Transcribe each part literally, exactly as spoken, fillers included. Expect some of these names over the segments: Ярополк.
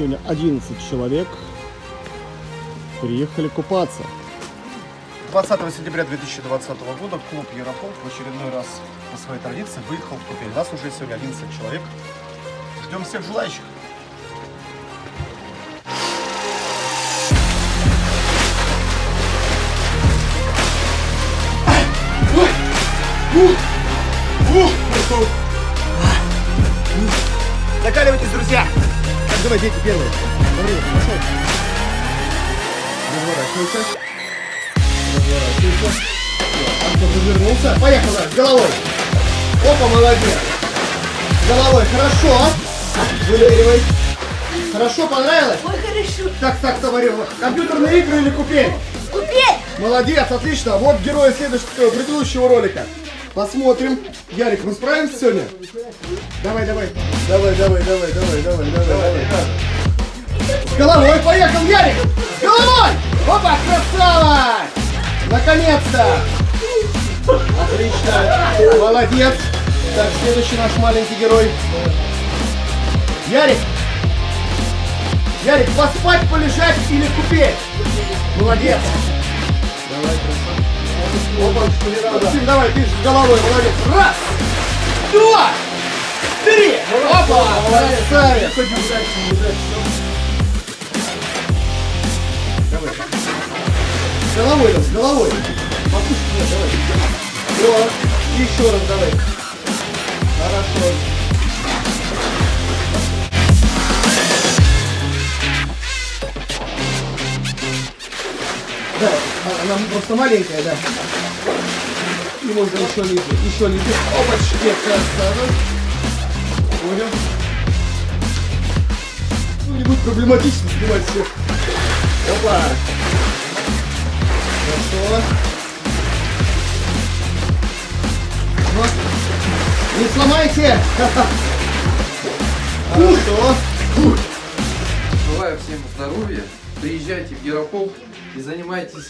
сегодня одиннадцать человек приехали купаться. двадцатого сентября две тысячи двадцатого года клуб «Ярополк» в очередной раз по своей традиции выехал в купель. Нас уже сегодня одиннадцать человек. Ждем всех желающих. Закаливайтесь, друзья! Так, давай, дети первые. Смотри, пошел. Разворачивайся. Разворачивайся. Все, развернулся. Поехал, с головой. Опа, молодец. С головой, хорошо. Выигрывай. Хорошо, понравилось? Ой, хорошо. Так, так, товарищ. Компьютерные игры или купель? Купель. Молодец, отлично. Вот герои следующего, предыдущего ролика. Посмотрим. Ярик, мы справимся сегодня? Давай, давай. Давай, давай, давай, давай, давай, давай, давай. С головой поехал, Ярик! С головой! Опа, красава! Наконец-то! Отлично! Молодец! Так, следующий наш маленький герой. Ярик! Ярик, поспать, полежать или купеть? Молодец! Давай, красава! Опа, Максим, давай, ты с головой, молодец. Раз, два, три. Опа, молодец. Давай. С головой, с головой. Давай. Еще раз давай. Хорошо. Да, она просто маленькая, да. И можно еще лететь, еще лететь. Опачки, красава. Понял. Ну, не будет проблематично снимать все. Опа. Хорошо. Вот. Не сломайте. Хорошо. Желаю всем здоровья. Приезжайте в Ярополк и занимайтесь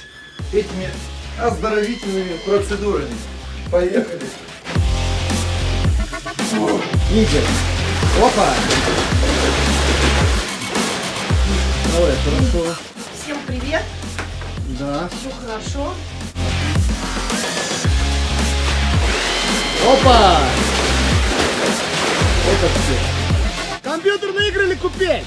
этими оздоровительными процедурами. Поехали! Видите? Опа! Давай, хорошо. Всем привет! Да. Все хорошо. Опа! Вот так все. Компьютерные игры или купель?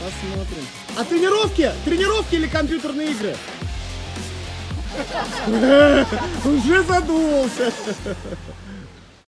Посмотрим. А тренировки? Тренировки или компьютерные игры? Уже задумался.